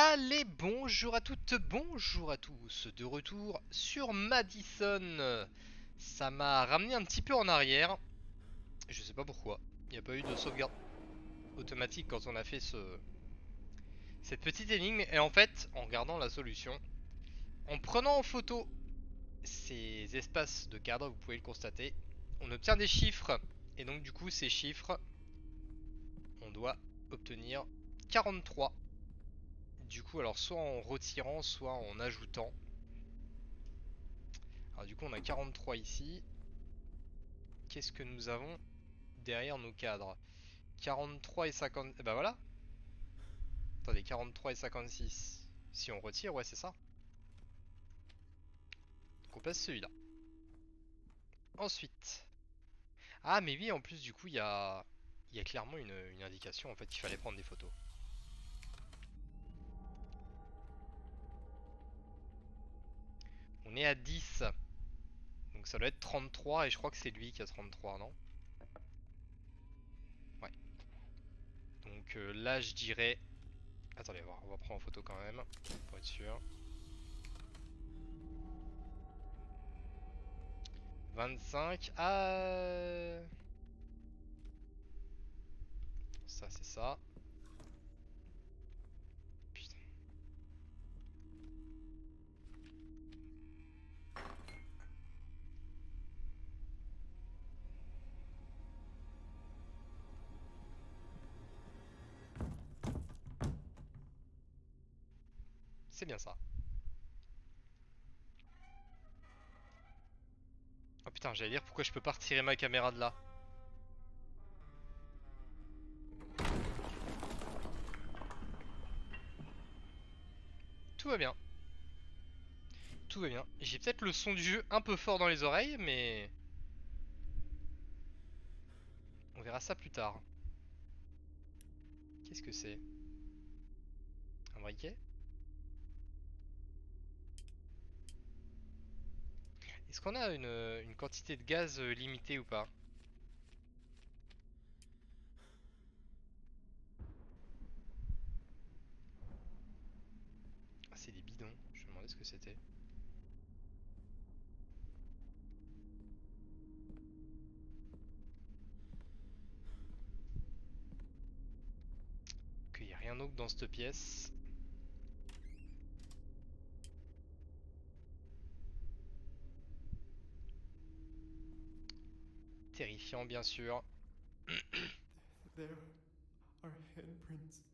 Allez, bonjour à toutes, bonjour à tous, de retour sur Madison. Ça m'a ramené un petit peu en arrière, je sais pas pourquoi. Il n'y a pas eu de sauvegarde automatique quand on a fait cette petite énigme. Et en fait, en regardant la solution, en prenant en photo ces espaces de cadre, vous pouvez le constater, on obtient des chiffres. Et donc du coup, ces chiffres, on doit obtenir 43. Du coup, alors soit en retirant, soit en ajoutant. Alors du coup, on a 43 ici. Qu'est-ce que nous avons derrière nos cadres? 43 et 50... Bah ben voilà. Attendez, 43 et 56. Si on retire, ouais, c'est ça. Donc on passe celui-là. Ensuite. Ah mais oui, en plus du coup, il y a clairement une indication en fait qu'il fallait prendre des photos. On est à 10. Donc ça doit être 33 et je crois que c'est lui qui a 33, non? Ouais. Donc là je dirais... Attendez, on va prendre en photo quand même, pour être sûr. 25 à... Ça c'est ça. C'est bien ça. Oh putain, j'allais dire pourquoi je peux pas retirer ma caméra de là. Tout va bien. Tout va bien. J'ai peut-être le son du jeu un peu fort dans les oreilles, mais... On verra ça plus tard. Qu'est-ce que c'est? Un briquet? Est-ce qu'on a une quantité de gaz limitée ou pas? Ah, c'est des bidons, je me demandais ce que c'était. Qu'il n'y a rien d'autre dans cette pièce. Terrifiant bien sûr.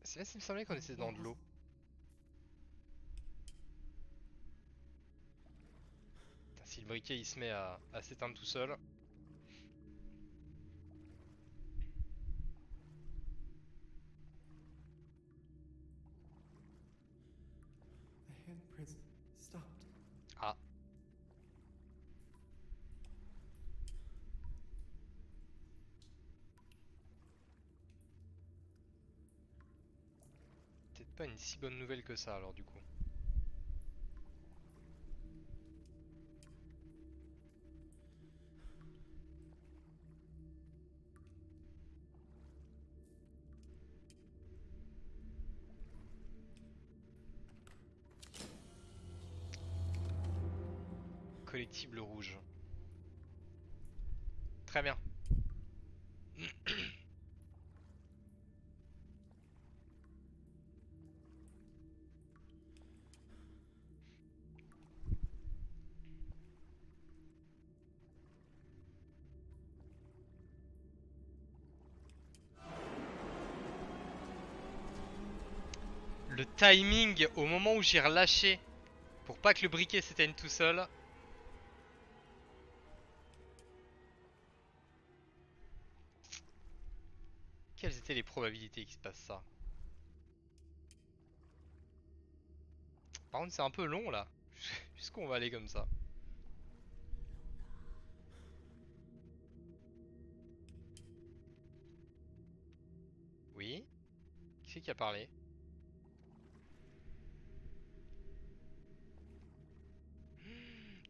C'est là, il me semblait qu'on était dans de l'eau. Si le briquet il se met à s'éteindre tout seul. Pas une si bonne nouvelle que ça alors du coup. Collectible rouge. Très bien. Le timing au moment où j'ai relâché pour pas que le briquet s'éteigne tout seul. Quelles étaient les probabilités qu'il se passe ça? Par contre c'est un peu long là. Jusqu'où on va aller comme ça? Oui? Qui c'est qui a parlé?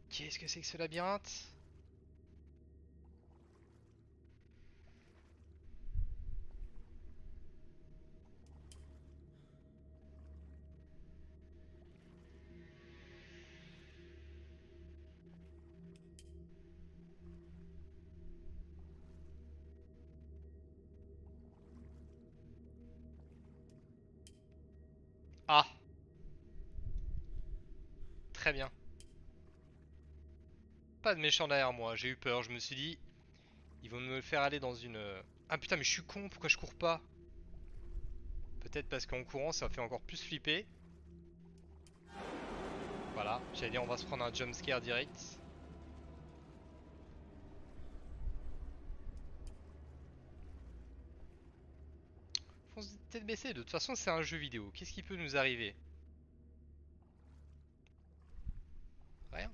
Qu'est-ce que c'est que ce labyrinthe? Ah. Très bien. Pas de méchant derrière moi, j'ai eu peur, je me suis dit ils vont me faire aller dans une... Ah putain mais je suis con, pourquoi je cours pas? Peut-être parce qu'en courant ça fait encore plus flipper. Voilà, j'allais dire on va se prendre un jumpscare direct. Faut se tête baissée, de toute façon c'est un jeu vidéo, qu'est-ce qui peut nous arriver? Rien.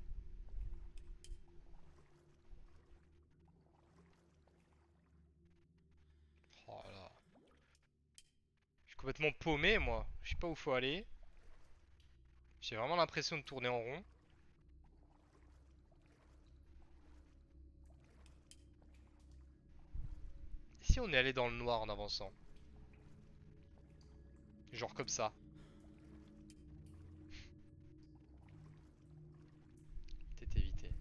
Complètement paumé moi, je sais pas où faut aller. J'ai vraiment l'impression de tourner en rond. Et si on est allé dans le noir en avançant? Genre comme ça. Peut-être éviter.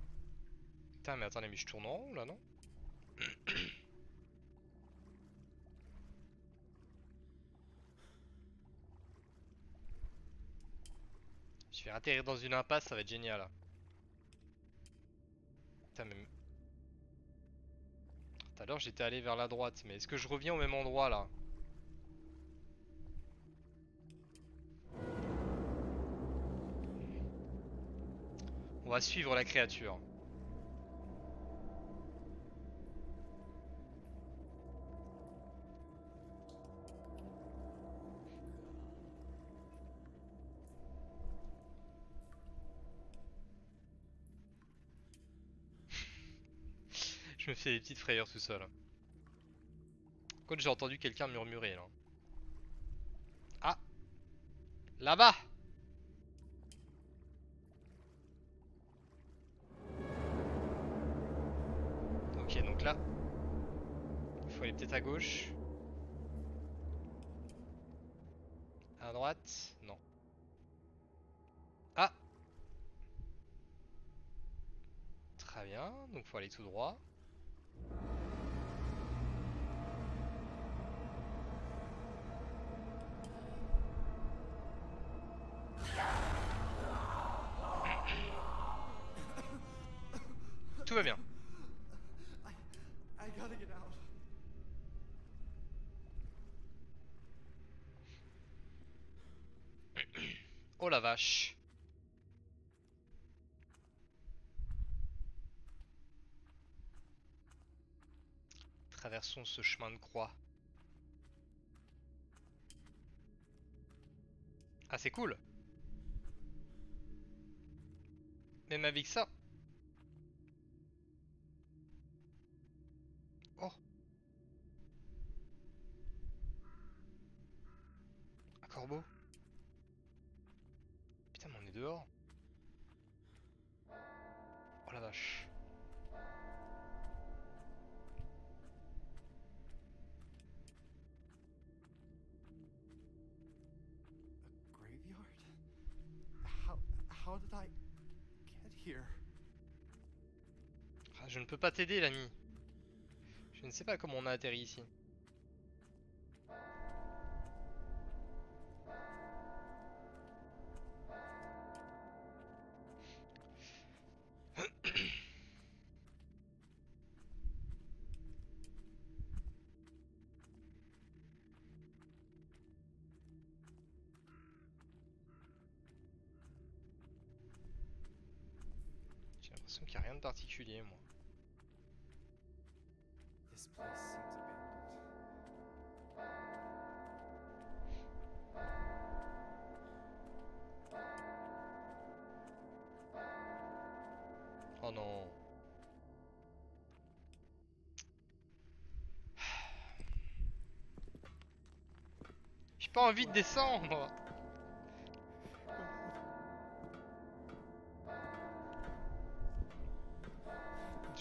Putain mais attendez mais je tourne en rond là non? Je vais atterrir dans une impasse, ça va être génial. Putain, mais... Tout à l'heure j'étais allé vers la droite, mais est-ce que je reviens au même endroit là? On va suivre la créature. Je me fais des petites frayeurs tout seul. Quand j'ai entendu quelqu'un murmurer là. Ah! Là-bas! Ok, donc là. Il faut aller peut-être à gauche. À droite? Non. Ah! Très bien, donc faut aller tout droit. Tout va bien. Oh la vache. Traversons ce chemin de croix. Ah c'est cool. Même avec ça. Oh. Un corbeau. Putain mais on est dehors. Oh la vache. Ah, je ne peux pas t'aider l'ami. Je ne sais pas comment on a atterri ici. Qu'il n'y a rien de particulier, moi. Oh non. J'ai pas envie de descendre.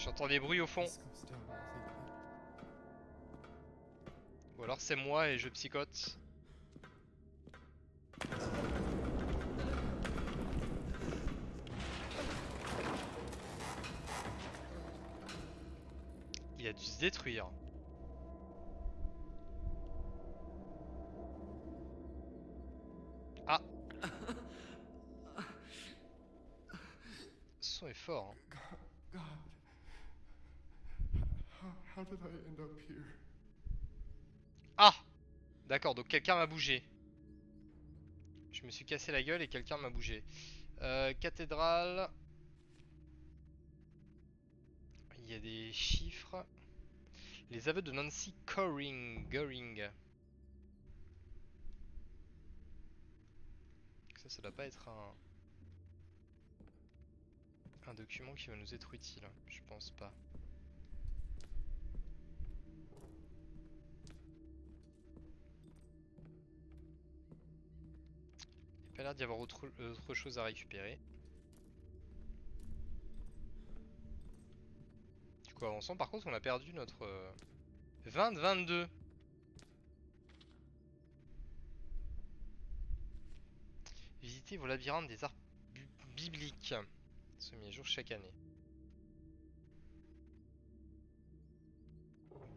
J'entends des bruits au fond. Ou alors c'est moi et je psychote. Il a dû se détruire. Ah. Le son est fort. Hein. Ah! D'accord, donc quelqu'un m'a bougé. Je me suis cassé la gueule et quelqu'un m'a bougé. Cathédrale. Il y a des chiffres. Les aveux de Nancy Goring. Ça doit pas être un document qui va nous être utile, je pense pas. Il n'y a pas l'air d'y avoir autre chose à récupérer. Du coup avançons, par contre on a perdu notre 20-22. Visitez vos labyrinthes des arts bibliques, soumis à jour chaque année.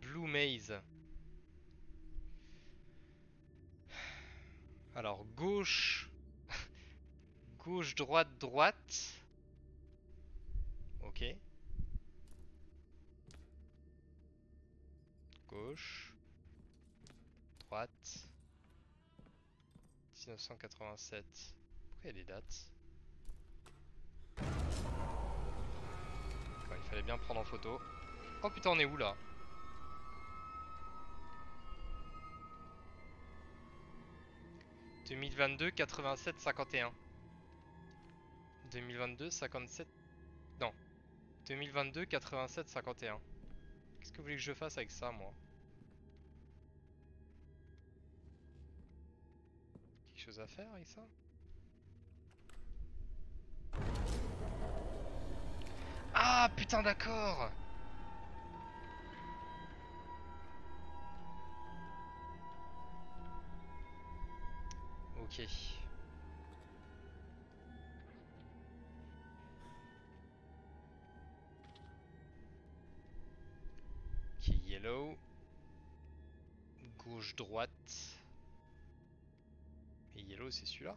Blue Maze. Alors gauche, gauche, droite, droite. Ok. Gauche, droite. 1987. Pourquoi il y a des dates? Il fallait bien prendre en photo. Oh putain, on est où là? « 2022, 87, 51. »« 2022, 57... » Non. « 2022, 87, 51. » Qu'est-ce que vous voulez que je fasse avec ça, moi? Chose à faire avec ça. Ah putain, d'accord. Ok. Ok, yellow. Gauche, droite. Et yellow, c'est celui-là.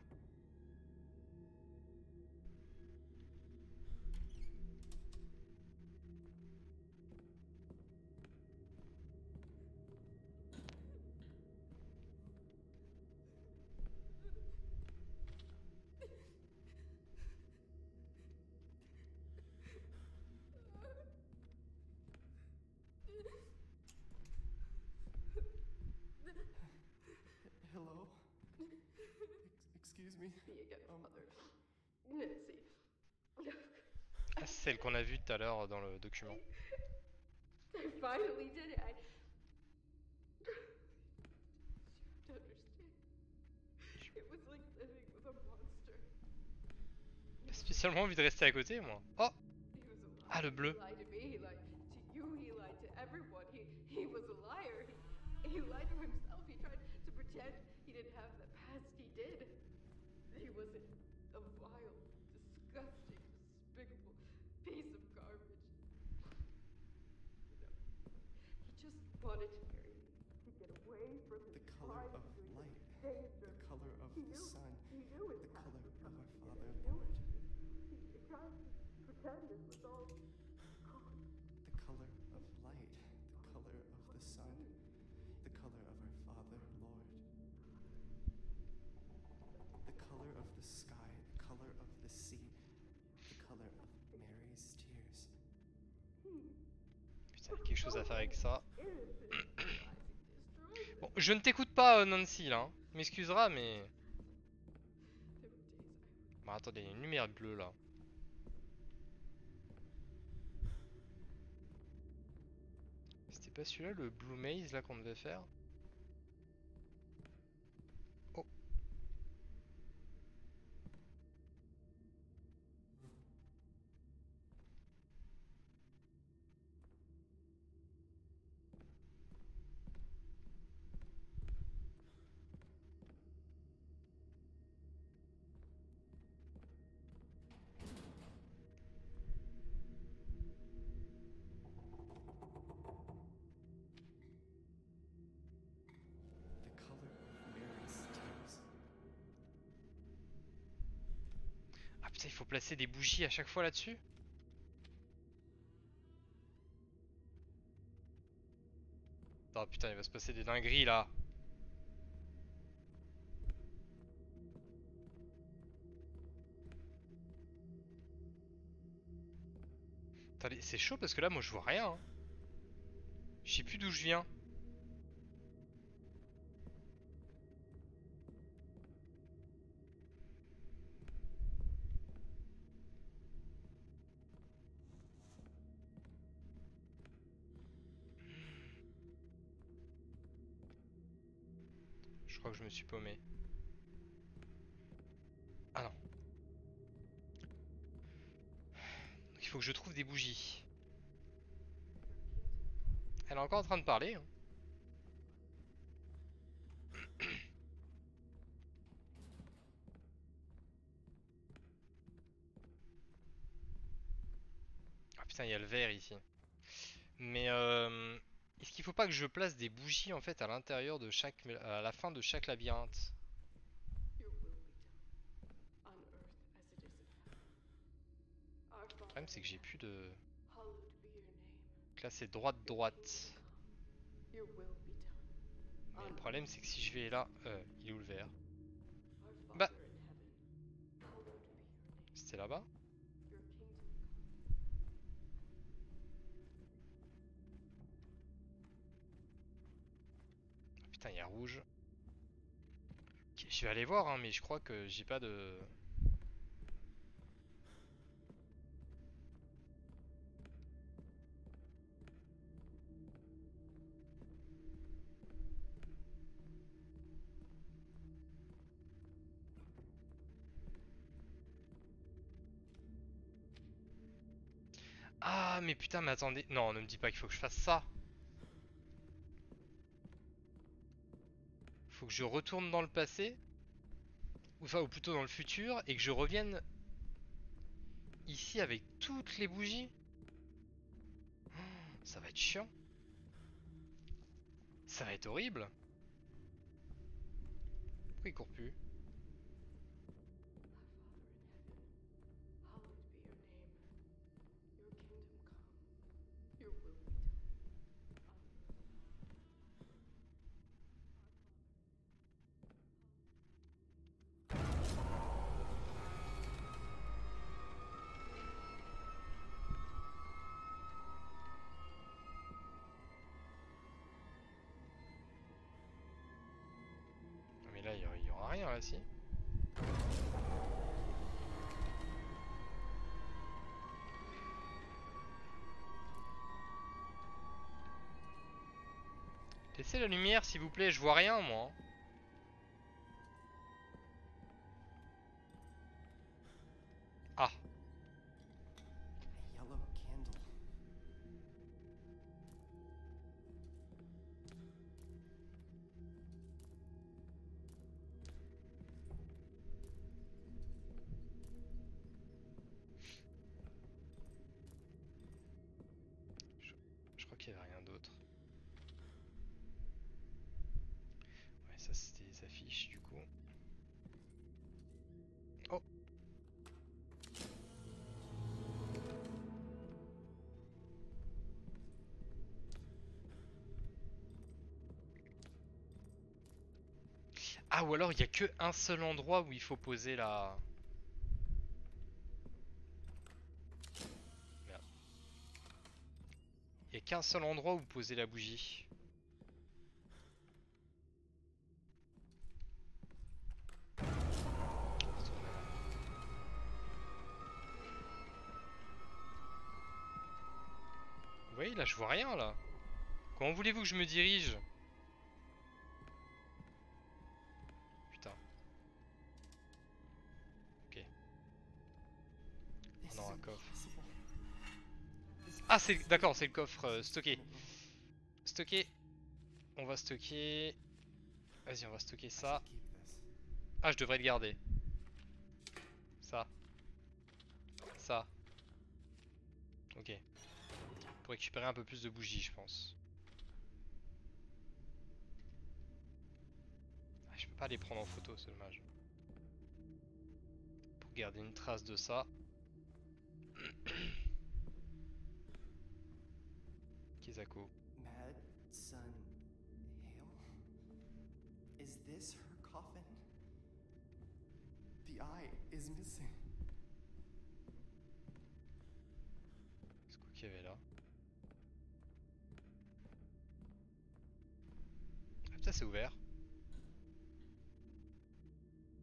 Hello. Excuse me. Ah, celle qu'on a vue tout à l'heure dans le document. J'ai spécialement envie de rester à côté, moi. Oh! Ah, le bleu. Quelque chose à faire avec ça. Bon, je ne t'écoute pas, Nancy, là. M'excusera, mais... Bon, attendez, il y a une lumière bleue, là. C'était pas celui-là, le Blue Maze, là, qu'on devait faire? Oh. il faut placer des bougies à chaque fois là-dessus. Oh putain, il va se passer des dingueries là. Attendez, c'est chaud parce que là moi je vois rien hein. Je sais plus d'où je viens. Je crois que je me suis paumé. Ah non. Donc, il faut que je trouve des bougies. Elle est encore en train de parler. Ah putain, il y a le verre ici. Mais est-ce qu'il faut pas que je place des bougies en fait à l'intérieur de chaque, à la fin de chaque labyrinthe? Le problème c'est que j'ai plus de... Donc là c'est droite. Mais le problème c'est que si je vais là, il est où le verre? Bah c'était là-bas. Putain, il y a rouge. Okay, je vais aller voir, hein, mais je crois que j'ai pas de... Ah, mais putain, mais attendez. Non, ne me dis pas qu'il faut que je fasse ça. Faut que je retourne dans le passé, enfin ou plutôt dans le futur, et que je revienne ici avec toutes les bougies. Ça va être chiant. Ça va être horrible. Pourquoi il court plus? Là, il n'y aura rien là, si. Laissez la lumière, s'il vous plaît, je vois rien, moi. Ah. Ah, ou alors il n'y a que un seul endroit où il faut poser la... Merde. Il n'y a qu'un seul endroit où poser la bougie. Vous voyez là, je vois rien là. Comment voulez-vous que je me dirige ? Non, un coffre. Ah, c'est d'accord, c'est le coffre stocké. Stocké. On va stocker. Vas-y, on va stocker ça. Ah, je devrais le garder. Ça. Ça. Ok. Pour récupérer un peu plus de bougies, je pense. Ah, je peux pas les prendre en photo, c'est dommage. garder une trace de ça. Kizako. Madison Hill? Is this her coffin? The eye is missing. Qu'est-ce qu'il y avait là? Ah putain, c'est ouvert.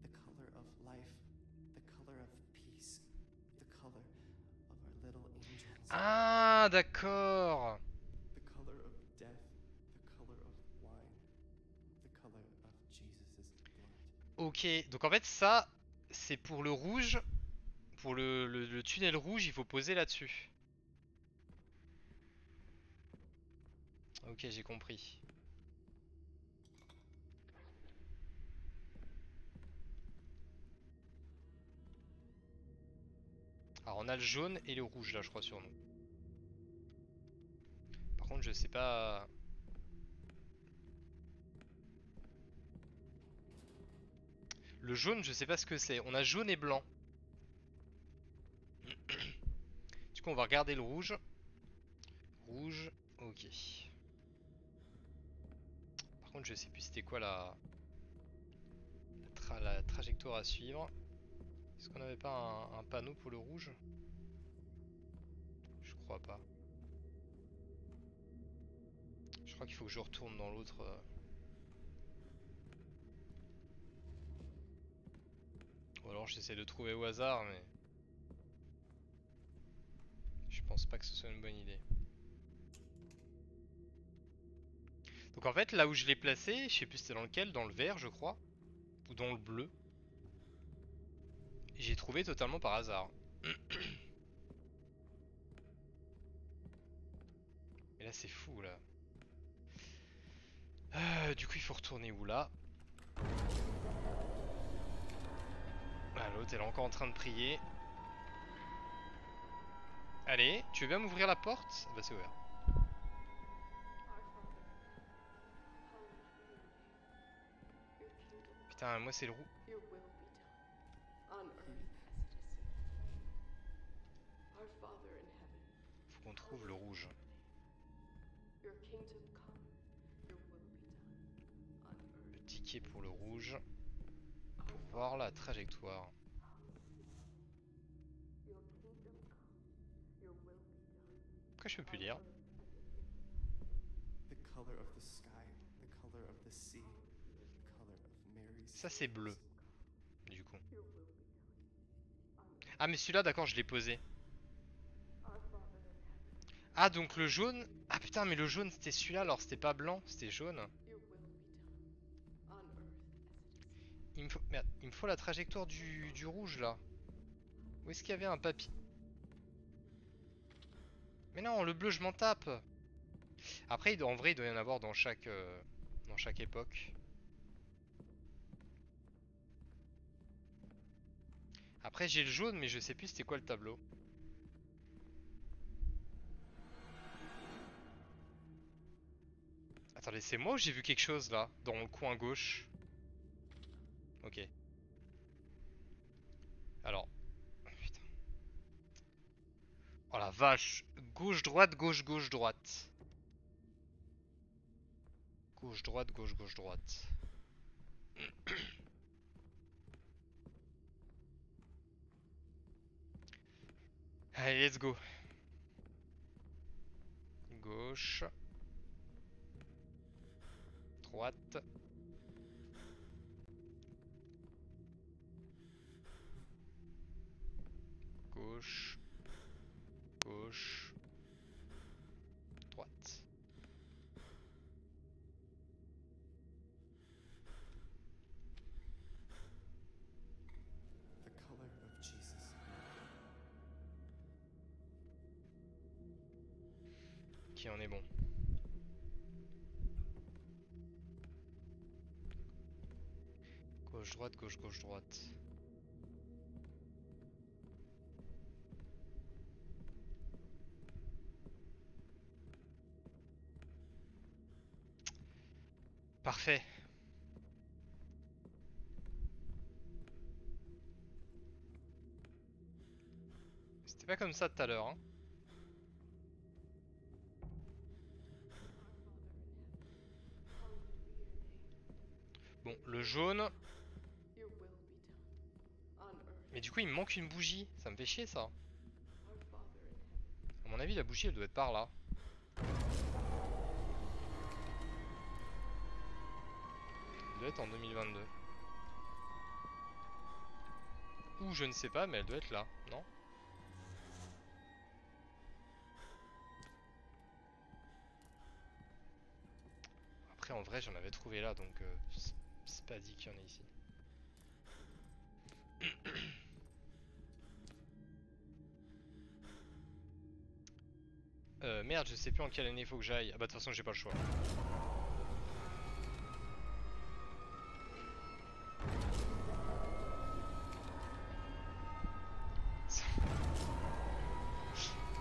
The color of life, the color of peace, the color of our little angels. Ah d'accord. The color of death, the color of wine, the color of Jesus' blood. Ok, donc en fait ça c'est pour le rouge, pour le tunnel rouge, il faut poser là-dessus. Ok, j'ai compris. Alors on a le jaune et le rouge là je crois sur nous. Par contre je sais pas... Le jaune je sais pas ce que c'est. On a jaune et blanc. Du coup on va regarder le rouge. Rouge, ok. Par contre je sais plus c'était quoi la trajectoire à suivre. Est-ce qu'on n'avait pas un panneau pour le rouge? Je crois pas. Je crois qu'il faut que je retourne dans l'autre. Ou alors j'essaie de trouver au hasard, mais... Je pense pas que ce soit une bonne idée. Donc en fait, là où je l'ai placé, je sais plus c'était dans lequel, dans le vert je crois. Ou dans le bleu. J'ai trouvé totalement par hasard. Et là c'est fou là. Du coup il faut retourner où là? Ah, l'autre elle est encore en train de prier. Allez, tu veux bien m'ouvrir la porte? Bah c'est ouvert. Putain moi c'est le roux. Faut qu'on trouve le rouge. Le ticket pour le rouge. Pour voir la trajectoire. Pourquoi je peux plus lire? Ça c'est bleu. Du coup. Ah mais celui-là d'accord je l'ai posé. Ah donc le jaune. Ah putain mais le jaune c'était celui-là alors c'était pas blanc c'était jaune. Il me faut... Merde, il me faut la trajectoire du rouge là. Où est-ce qu'il y avait un papier? Mais non le bleu je m'en tape. Après en vrai il doit y en avoir dans chaque époque. Après j'ai le jaune mais je sais plus c'était quoi le tableau. Attendez c'est moi ou j'ai vu quelque chose là dans le coin gauche? Ok. Alors putain. Oh la vache. Gauche droite gauche gauche droite. Gauche droite gauche gauche droite. Allez, let's go. Gauche. Droite. Gauche. Gauche. Droite. The color of Jesus. Ok, on est bon. Gauche, droite, gauche, gauche, droite. Parfait. C'était pas comme ça tout à l'heure, hein. Bon, le jaune. Mais du coup, il me manque une bougie. Ça me fait chier, ça. À mon avis, la bougie, elle doit être par là. Elle doit être en 2022. Ou je ne sais pas, mais elle doit être là, non? Après, en vrai, j'en avais trouvé là, donc c'est pas dit qu'il y en ait ici. Merde, je sais plus en quelle année il faut que j'aille. Ah bah de toute façon j'ai pas le choix.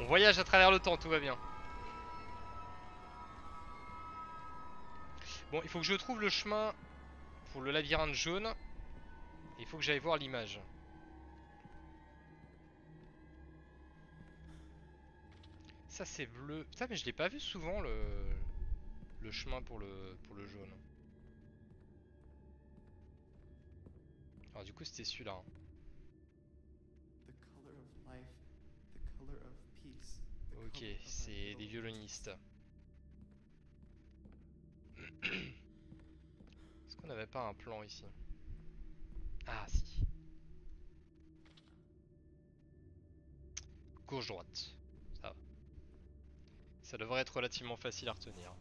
On voyage à travers le temps, tout va bien. Bon, il faut que je trouve le chemin pour le labyrinthe jaune. Il faut que j'aille voir l'image. Ça c'est bleu. Putain mais je l'ai pas vu souvent le chemin pour le jaune. Alors du coup c'était celui-là. Ok, c'est des violonistes. Est-ce qu'on n'avait pas un plan ici? Ah si. Gauche droite. Ça devrait être relativement facile à retenir.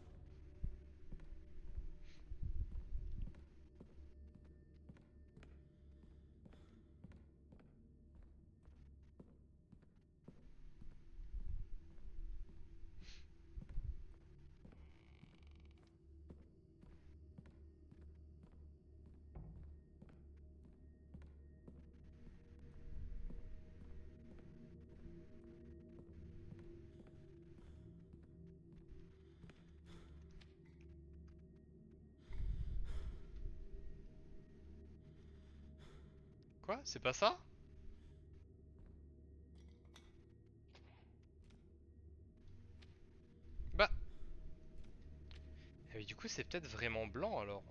C'est pas ça? Bah. Et du coup, c'est peut-être vraiment blanc alors.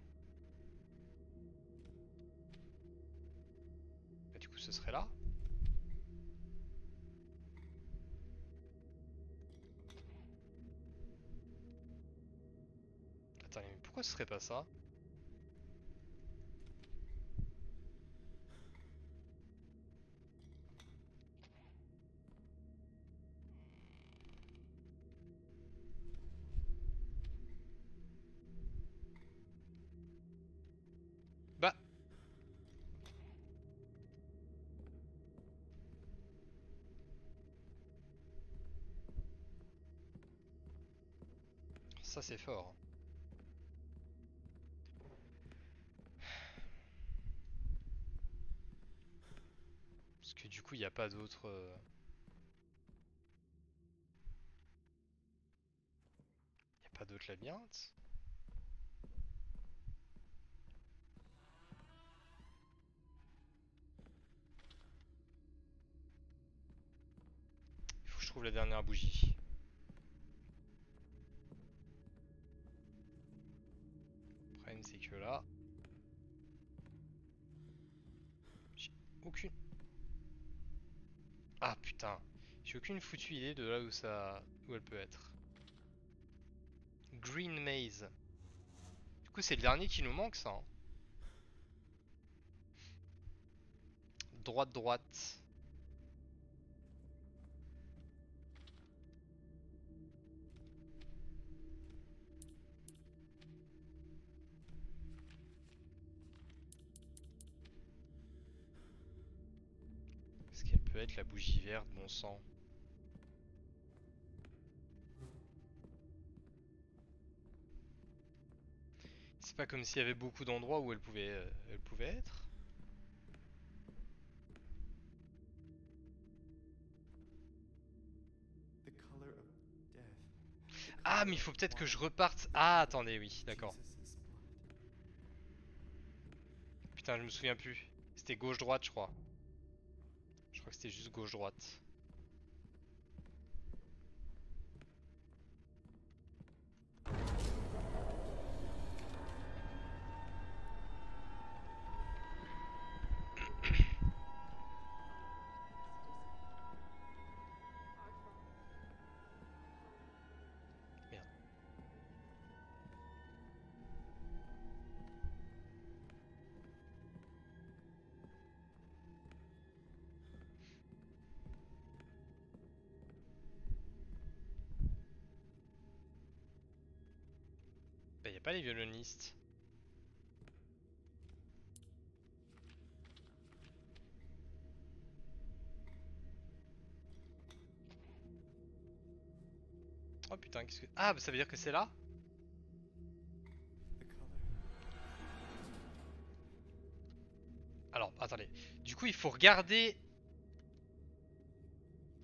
Bah, du coup, ce serait là. Attends, mais pourquoi ce serait pas ça? Ça c'est fort. Parce que du coup il n'y a pas d'autre... Il n'y a pas d'autre labyrinthe. Il faut que je trouve la dernière bougie. C'est que là j'ai aucune... Ah putain, j'ai aucune foutue idée de là où ça... où elle peut être. Green Maze. Du coup c'est le dernier qui nous manque ça hein. Droite droite. Être la bougie verte, bon sang. C'est pas comme s'il y avait beaucoup d'endroits où elle pouvait être. Ah mais il faut peut-être que je reparte. Ah attendez oui d'accord. Putain je me souviens plus. C'était gauche droite je crois. Je crois que c'était juste gauche-droite. il n'y a pas les violonistes. Oh putain, qu'est-ce que... Ah, bah ça veut dire que c'est là? Alors, attendez. Du coup, il faut regarder...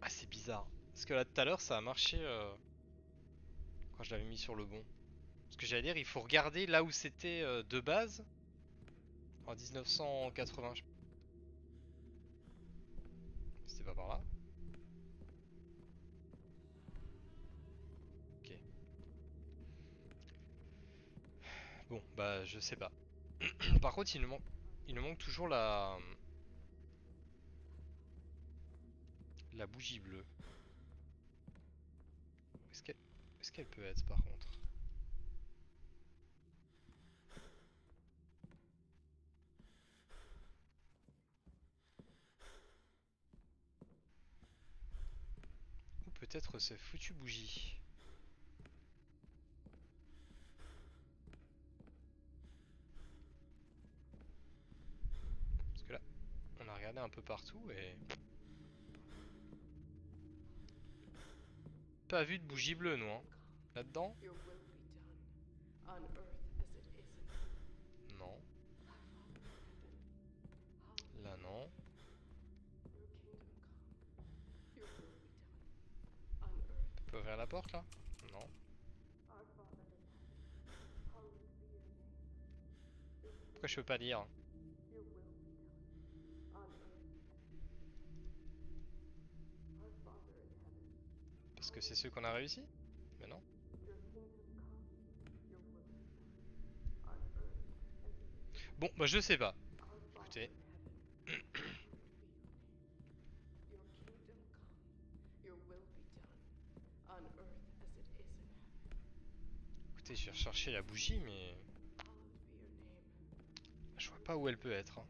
Ah, c'est bizarre. Parce que là, tout à l'heure, ça a marché... Quand je l'avais mis sur le bon. Ce que j'allais dire, il faut regarder là où c'était de base. En 1980. C'était pas par là. Bon, bah je sais pas. Par contre, il nous manque toujours la bougie bleue. Est-ce qu'elle peut être par contre? Ou peut-être ces foutues bougies. Un peu partout et pas vu de bougie bleue, non hein. Là-dedans non, là non, on peut ouvrir la porte là, non. Pourquoi je peux pas lire? Que c'est ceux qu'on a réussi? Mais non. Bon, bah je sais pas. Écoutez. Écoutez, je vais rechercher la bougie, mais... Je vois pas où elle peut être. Hein.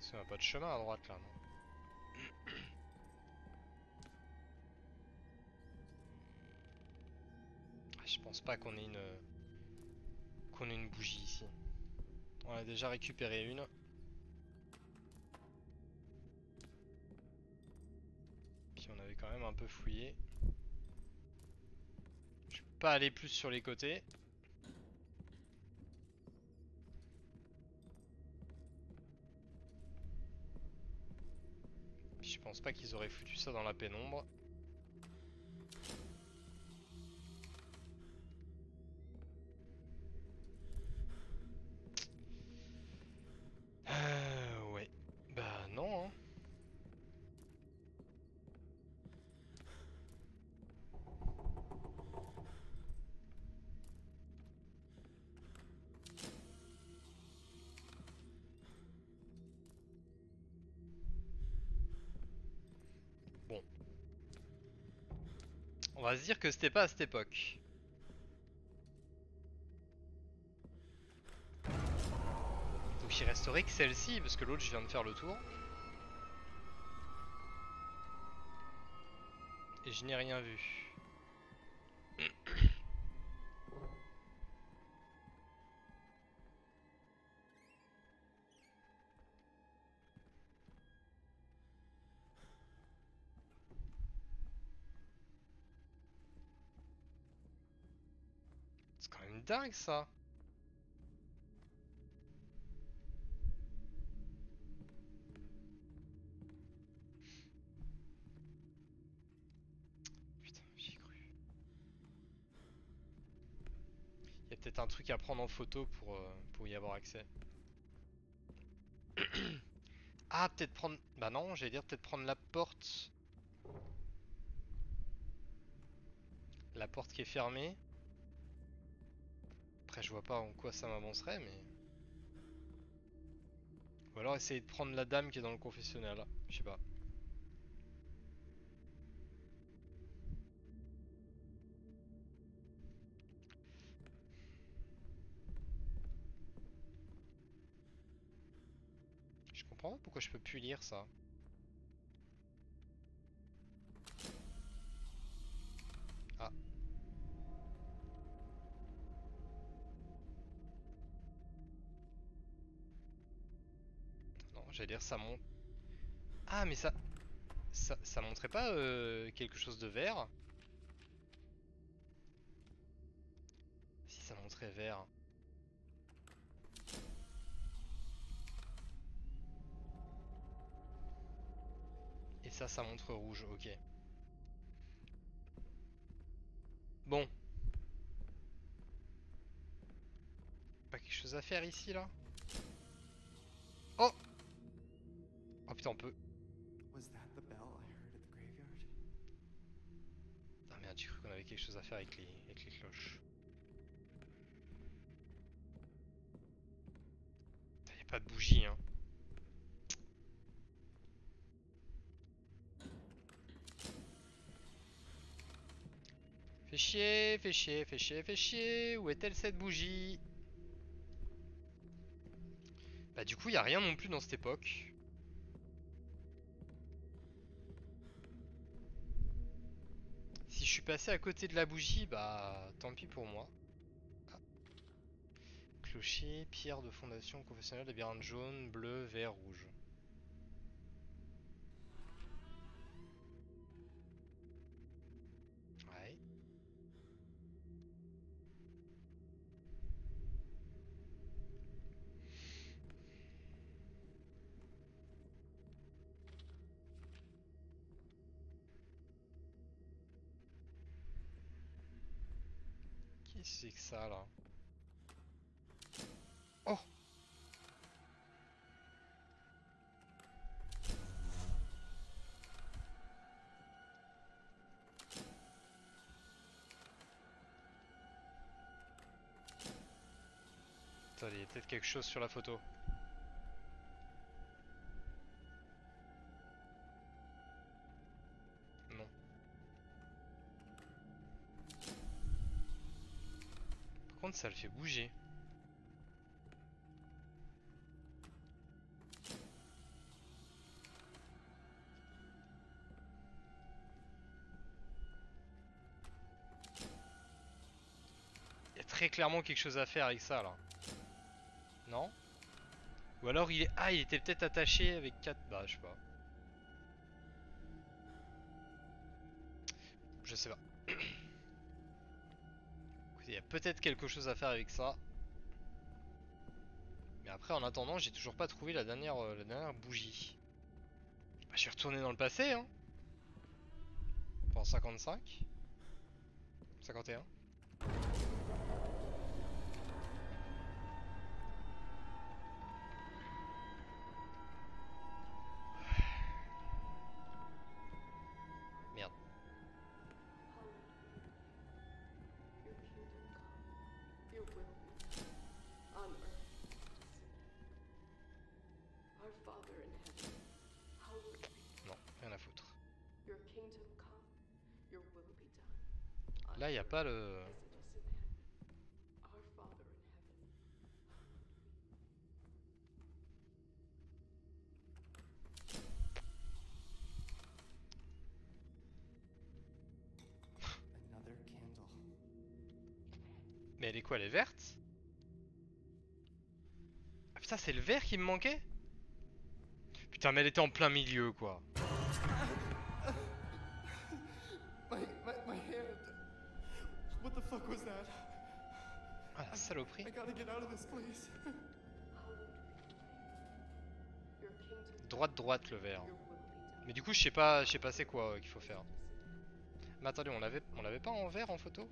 Ça n'a pas de chemin à droite là, non? Je pense pas qu'on ait une bougie ici. On a déjà récupéré une. Puis on avait quand même un peu fouillé. Je peux pas aller plus sur les côtés. Je pense pas qu'ils auraient foutu ça dans la pénombre. Ouais. Bah non hein. On va se dire que c'était pas à cette époque. Donc il resterait que celle-ci, parce que l'autre je viens de faire le tour. Et je n'ai rien vu. Dingue ça. Putain, j'y ai cru. Il y a peut-être un truc à prendre en photo pour y avoir accès. Ah, peut-être prendre... Bah non, j'allais dire peut-être prendre la porte. La porte qui est fermée. Je vois pas en quoi ça m'avancerait, mais... Ou alors essayer de prendre la dame qui est dans le confessionnal, je sais pas. Je comprends pas pourquoi je peux plus lire ça. Ah. Non, j'allais dire ça monte. Ah mais ça montrait pas quelque chose de vert? Si ça montrait vert. Et ça montre rouge, ok. Bon. Pas quelque chose à faire ici là? Oh! Oh putain on peut. Ah merde, j'ai cru qu'on avait quelque chose à faire avec les cloches. Y'a pas de bougie hein. Fais chier, fais chier, fais chier, fais chier. Où est-elle cette bougie? Bah du coup, il n'y a rien non plus dans cette époque. Si je suis passé à côté de la bougie, bah tant pis pour moi. Ah. Clocher, pierre de fondation confessionnelle, labyrinthe jaune, bleu, vert, rouge. C'est que ça là. Oh. Attendez, il y a peut-être quelque chose sur la photo. Ça le fait bouger. Il y a très clairement quelque chose à faire avec ça là. Non? Ou alors il est... Ah il était peut-être attaché avec 4... Bah je sais pas. Je sais pas. Il y a peut-être quelque chose à faire avec ça. Mais après en attendant j'ai toujours pas trouvé la dernière bougie. Bah, je suis retourné dans le passé hein. Pendant 55 51. Là, il n'y a pas le... Mais elle est quoi? Elle est verte? Ah putain, c'est le vert qui me manquait? Putain, mais elle était en plein milieu, quoi. What the fuck was that? Ah la saloperie. Droite droite le vert. Mais du coup je sais pas c'est quoi qu'il faut faire. Mais attendez, on l'avait pas en vert en photo?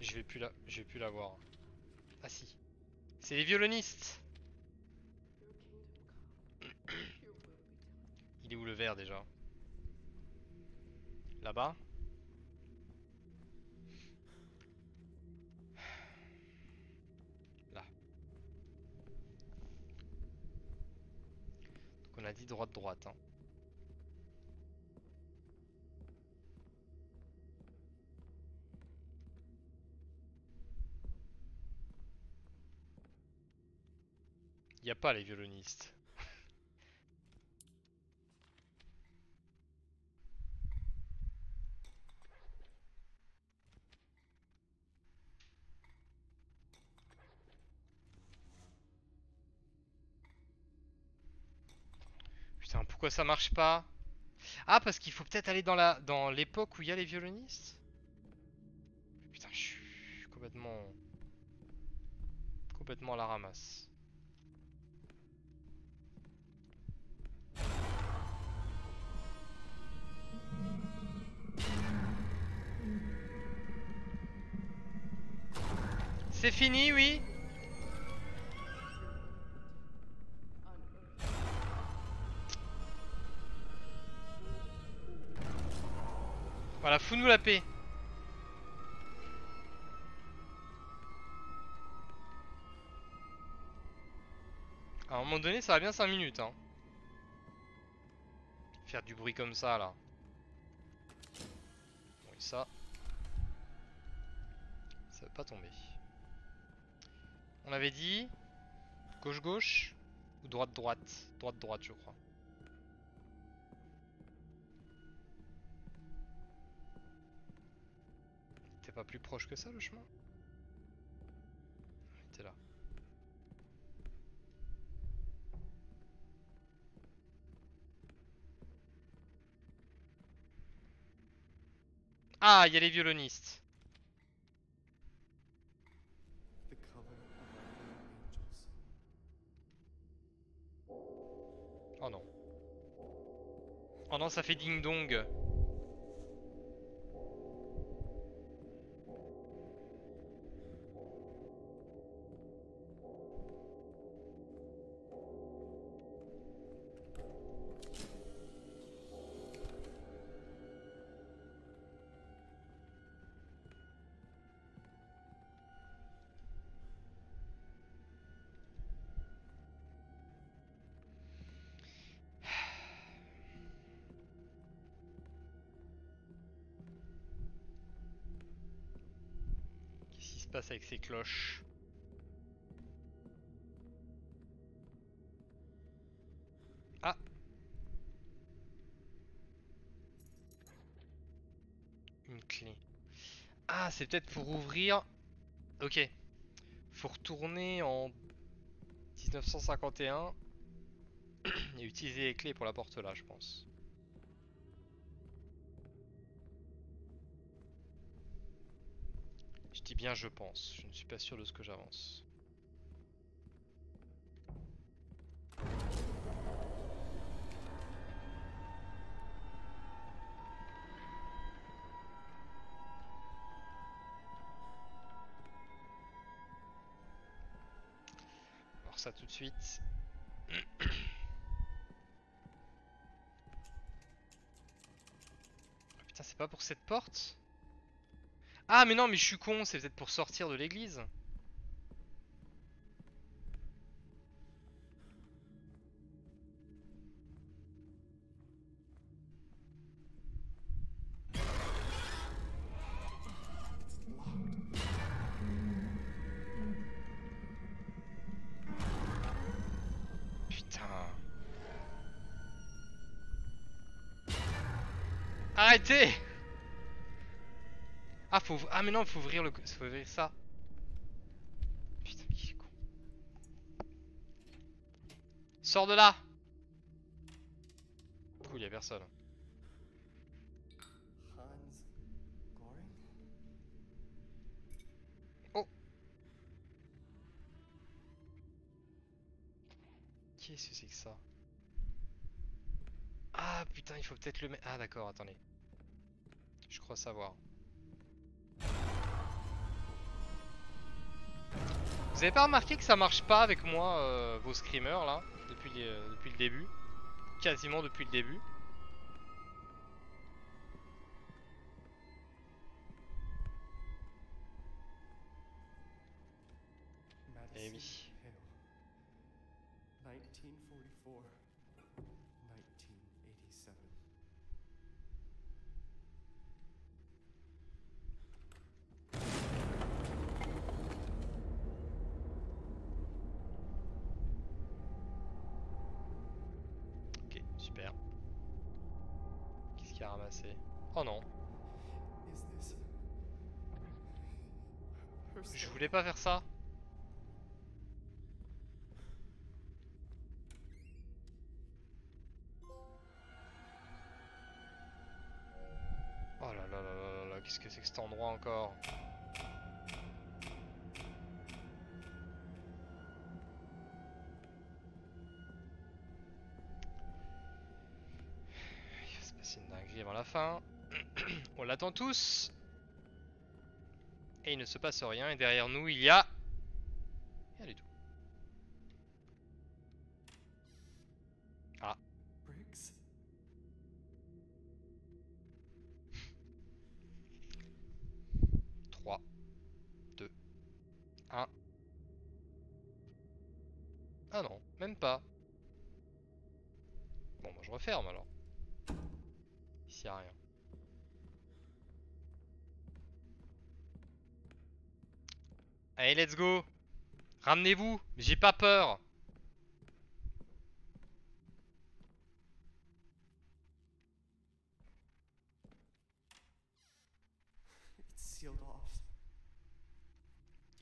Je vais plus la voir. Ah si. C'est les violonistes. Il est où le vert déjà? Là-bas? on a dit droite. Hein. Y a pas les violonistes. Putain, pourquoi ça marche pas? Ah, parce qu'il faut peut-être aller dans la dans l'époque où il y a les violonistes. Putain, je suis complètement à la ramasse. C'est fini, oui. Voilà, fous-nous la paix. À un moment donné, ça va bien 5 minutes. Hein. Faire du bruit comme ça, là. Bon, et ça... ça va pas tomber. On avait dit gauche-gauche ou droite-droite. Droite-droite, je crois. T'es pas plus proche que ça, le chemin? T'es là. Ah, il y a les violonistes. Oh non. Oh non, ça fait ding-dong. Avec ces cloches. Ah, une clé. Ah, c'est peut-être pour ouvrir. Ok. Faut retourner en 1951 et utiliser les clés pour la porte là, je pense. Je dis bien je pense, je ne suis pas sûr de ce que j'avance. Alors ça tout de suite. Oh putain, c'est pas pour cette porte ? Ah mais non, mais je suis con, c'est peut-être pour sortir de l'église. Putain. Arrêtez! Ah, faut... ah mais non, faut ouvrir le... faut ouvrir ça. Putain, mais il est con. Sors de là. Cool, y'a personne. Oh. Qu'est-ce que c'est que ça? Ah putain, il faut peut-être le mettre... Ah d'accord, attendez. Je crois savoir. Vous avez pas remarqué que ça marche pas avec moi, vos screamers là, depuis le début? Quasiment depuis le début. Madison, eh oui. qui a ramassé. Oh non. Je voulais pas faire ça. Oh là là là là là, qu'est-ce que c'est que cet endroit encore? Il va se passer une dinguerie avant la fin. On l'attend tous. Et il ne se passe rien. Et derrière nous, il y a... rien du tout. Ah. Ah non, même pas. Bon bah je referme alors. Ici y'a rien. Allez, let's go. Ramenez-vous, j'ai pas peur.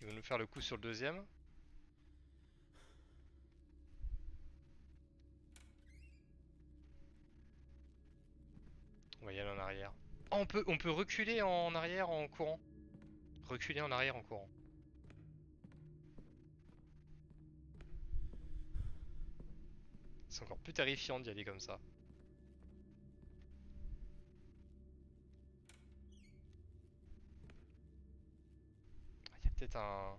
Ils vont nous faire le coup sur le deuxième. On va y aller en arrière. Oh, on peut reculer en arrière en courant. Reculer en arrière en courant. C'est encore plus terrifiant d'y aller comme ça. Il y a peut-être un...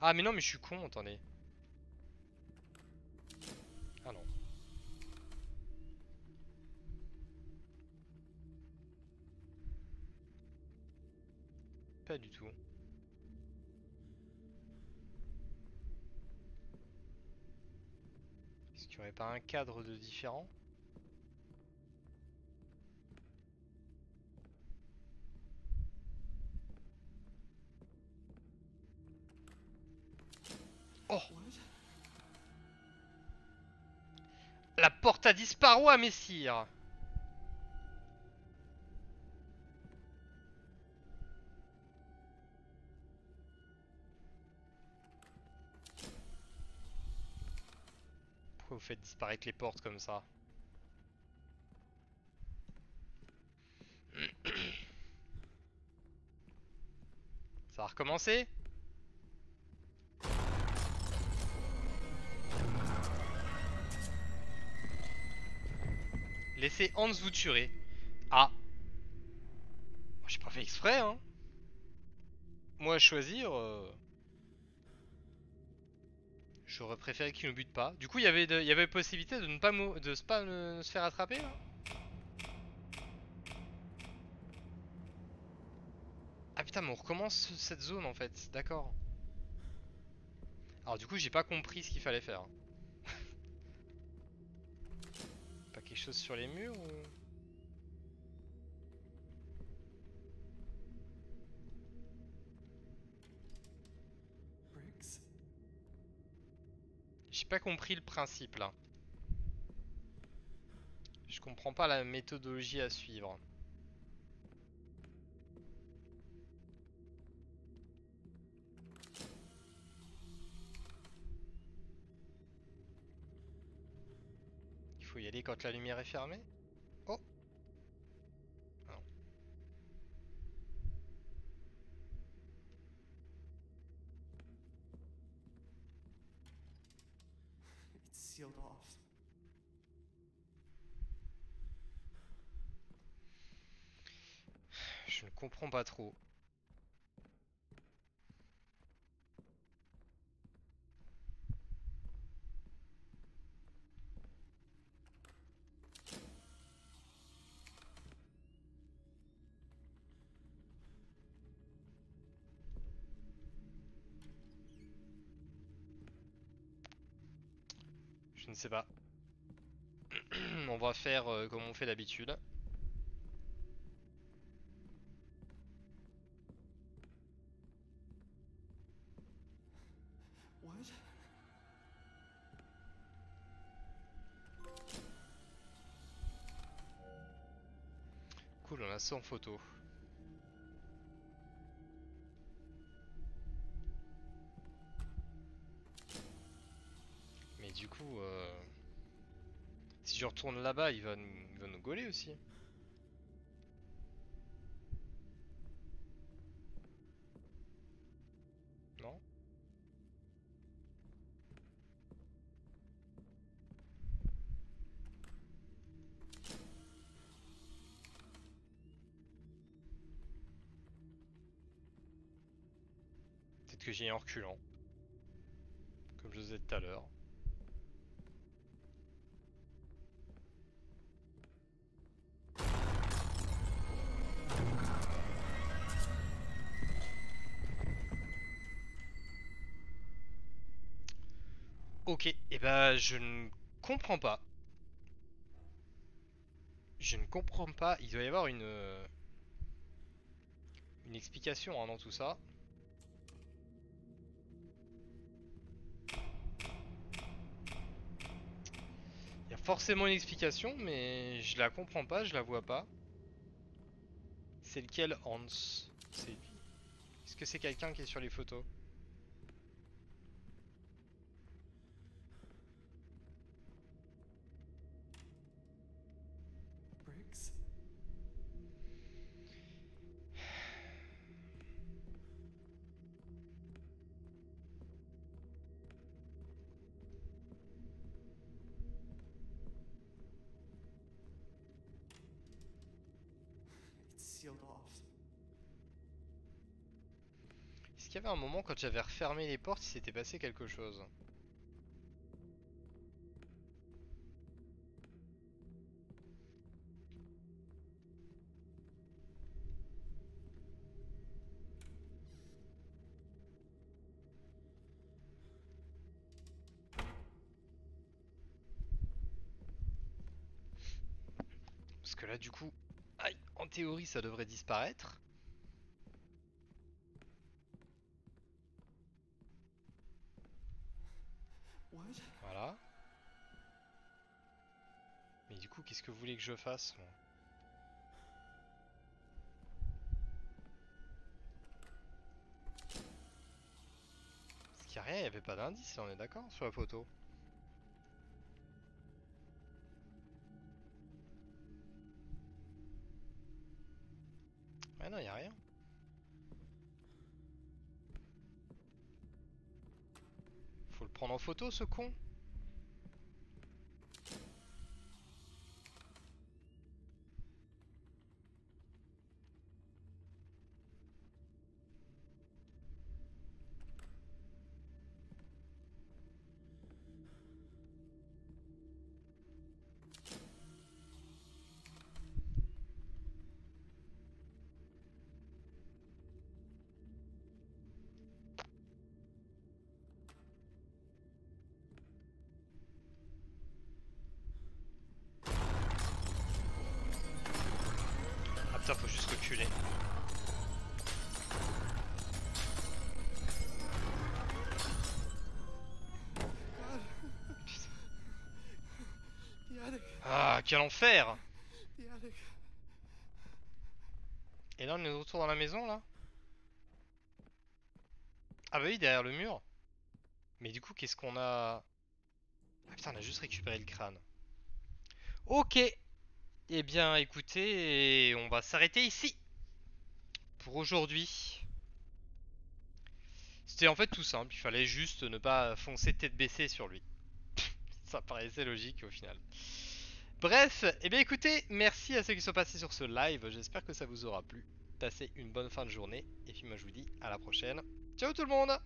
Ah mais non mais je suis con, attendez. Ah non. Pas du tout. Est-ce qu'il n'y aurait pas un cadre de différent? Oh! La porte a disparu, à messire. Pourquoi vous faites disparaître les portes comme ça? Ça va recommencer? Laissez Hans vous tuer. Ah. J'ai pas fait exprès, hein. Moi, à choisir... J'aurais préféré qu'il ne bute pas. Du coup, il y avait possibilité de ne pas, ne se faire attraper, là. Ah putain, mais on recommence cette zone, en fait. D'accord. Alors du coup, j'ai pas compris ce qu'il fallait faire. Quelque chose sur les murs ou... J'ai pas compris le principe là. Je comprends pas la méthodologie à suivre. Faut y aller quand la lumière est fermée. Oh. Ah non. It's sealed off. Je ne comprends pas trop. Je ne sais pas. On va faire comme on fait d'habitude. en a 100 photos. Mais du coup, si je retourne là-bas, il va nous gauler aussi. Non ? Peut-être que j'y ai en reculant, comme je faisais tout à l'heure. Ok, et bah je ne comprends pas. Je ne comprends pas, il doit y avoir une explication hein, dans tout ça. Il y a forcément une explication, mais je la comprends pas, je la vois pas. C'est lequel Hans? Est-ce que c'est quelqu'un qui est sur les photos? Est-ce qu'il y avait un moment quand j'avais refermé les portes, il s'était passé quelque chose? Parce que là du coup... Aïe, en théorie ça devrait disparaître. Voilà. Mais du coup, qu'est-ce que vous voulez que je fasse moi? Parce qu'il n'y a rien, il n'y avait pas d'indice, on est d'accord sur la photo. Ouais non, il n'y a rien. Faut le prendre en photo ce con. Faut juste reculer. Ah, quel enfer! Et là, on est de retour dans la maison, là? Ah bah oui, derrière le mur. Mais du coup, qu'est-ce qu'on a... Ah putain, on a juste récupéré le crâne. Ok! Eh bien écoutez, on va s'arrêter ici pour aujourd'hui. C'était en fait tout simple, il fallait juste ne pas foncer tête baissée sur lui. Ça paraissait logique au final. Bref, eh bien écoutez, merci à ceux qui sont passés sur ce live, j'espère que ça vous aura plu. Passez une bonne fin de journée, et puis moi je vous dis à la prochaine. Ciao tout le monde!